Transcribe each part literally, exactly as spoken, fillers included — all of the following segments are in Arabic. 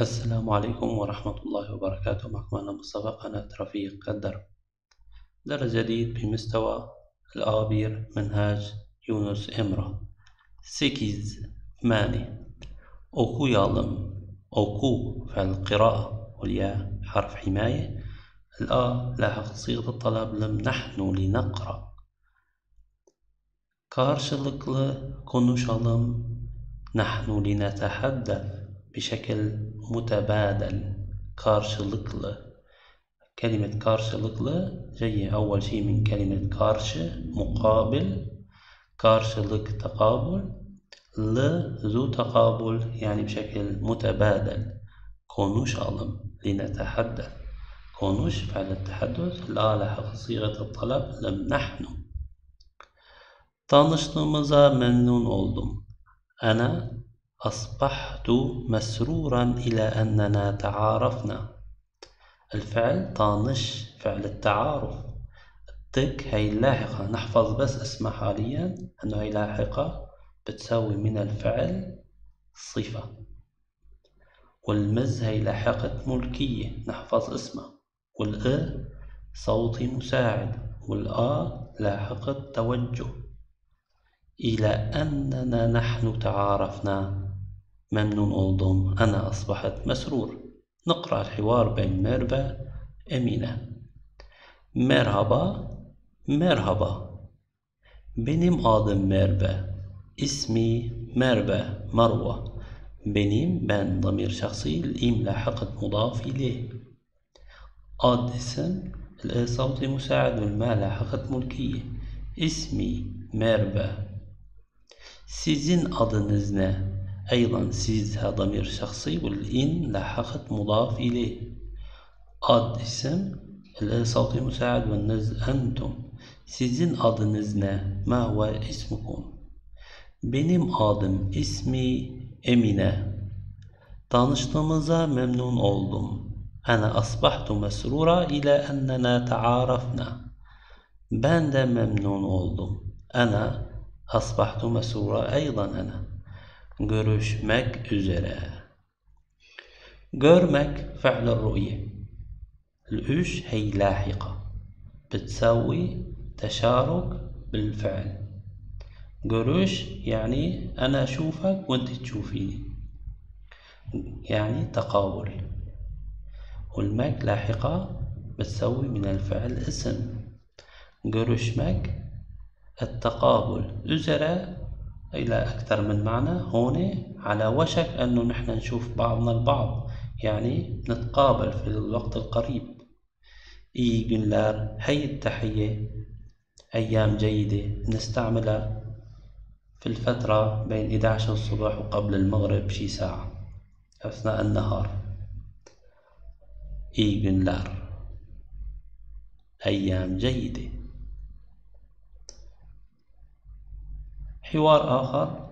السلام عليكم ورحمة الله وبركاته. معكم أنا مصطفى قناة رفيق الدرب. درس جديد بمستوى الأعابير منهاج يونس إمرة. سيكيز ماني أوكو يالم. أوكو فعل القراءة والياء حرف حماية، الأ لاحق صيغة الطلب لم نحن لنقرأ. Karşılıklı konuşalım. Nahnu linatahaddef بشكل متبادل. Karşılıklı. كلمة karşılıklı جاية أول شيء من كلمة karşı مقابل، karşılık تقابل، ل ذو تقابل يعني بشكل متبادل. konuşalım linatahaddef. konuş فعل التحدث، لا لاحق صيغة الطلب لم نحن. Tanıştığımıza memnun oldum. Ana asbahtu mesruran ila annana taarafna. الفعل طانش فعل التعارف. التك هي اللاحقة، نحفظ بس اسمها حاليا أنه هي لاحقة بتساوي من الفعل صفة. والمز هي لاحقة ملكية، نحفظ اسمها. والأ صوتي مساعد، والآ لاحقة توجه. إلى أننا نحن تعارفنا، ممنون oldum. أنا أصبحت مسرور. نقرأ الحوار بين ميربا أمينة. مرحبا مرحبا. Benim adım Merve. اسمي مربا مروة. benim ben ضمير شخصي، الإم لاحقة مضاف إليه. ad اسم، الإ صوتي مساعد، والما لاحقة ملكية. اسمي ميربا. sizin adınız ne؟ أيضا sizها ضمير شخصي، والإن لاحقت مضاف إليه. ad اسم، الإ صوتي مساعد، والنز أنتم. sizin adınız ne؟ ما هو اسمكم؟ benim adım ismi Emine. tanıştığımıza memnun oldum. أنا أصبحت مسرورة إلى أننا تعارفنا. ben de memnun oldum. أنا أصبحت مسرورة أيضا. أنا görüşmek üzere. görmek فعل الرؤية، الأش هي لاحقة بتساوي تشارك بالفعل. görüş يعني أنا أشوفك وأنت تشوفيني، يعني تقابل. والمك لاحقة بتساوي من الفعل اسم. görüşmek التقابل. üzere إلى أكثر من معنى. هون على وشك أنه نحن نشوف بعضنا البعض، يعني نتقابل في الوقت القريب. iyi günler هي التحية، أيام جيدة نستعملها في الفترة بين إحدى عشر الصبح وقبل المغرب شي ساعة أثناء النهار. iyi günler أيام جيدة. حوار آخر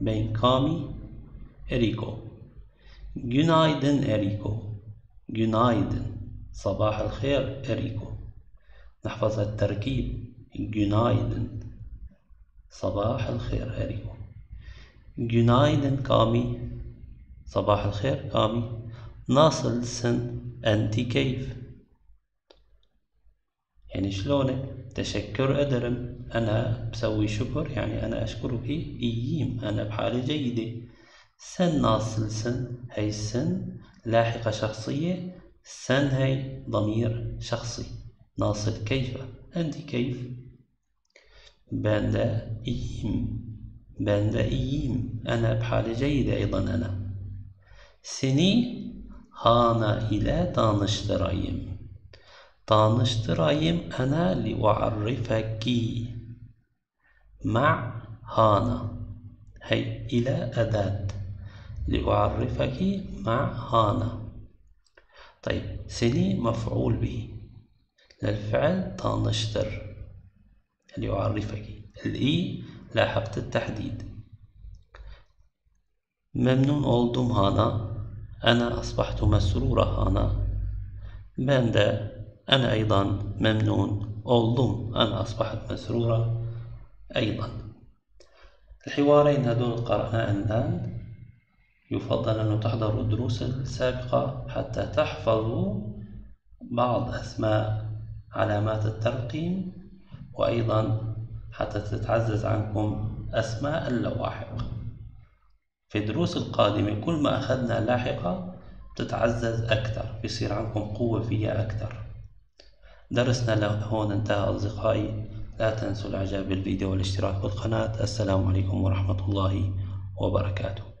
بين كامي إريكو. günaydın إريكو. günaydın صباح الخير إريكو. نحفظ التركيب. günaydın صباح الخير إريكو. günaydın كامي صباح الخير كامي. nasılsın أنت كيف؟ يعني شلونك؟ تشكر أدرم. أنا بسوي شكر يعني أنا أشكرك. إييم أنا بحالة جيدة. سن ناصل سن، هي السن لاحقة شخصية، سن هي ضمير شخصي. ناصل كيف، أنت كيف؟ باندا إييم. باندا إييم أنا بحالة جيدة أيضا. أنا سني هانا إلى تانشترايم. tanıştırayım أنا لأعرفك. مع هانا هي إلى أداة. لأعرفك مع هانا. طيب سني مفعول به، للفعل تانشتر لأعرفك. الإي لاحقت التحديد. ممنون oldum هانا. أنا أصبحت مسرورة هانا. ben de أنا أيضا ممنون oldum. أنا أصبحت مسرورة أيضا. الحوارين هذول قرأناهم الآن. يفضل أن تحضروا الدروس السابقة حتى تحفظوا بعض أسماء علامات الترقيم، وأيضا حتى تتعزز عنكم أسماء اللواحق. في الدروس القادمة كل ما أخذنا لاحقة تتعزز أكثر، بيصير عندكم قوة فيها أكثر. درسنا لهون انتهى أصدقائي، لا تنسوا الإعجاب بالفيديو والاشتراك بالقناة. السلام عليكم ورحمة الله وبركاته.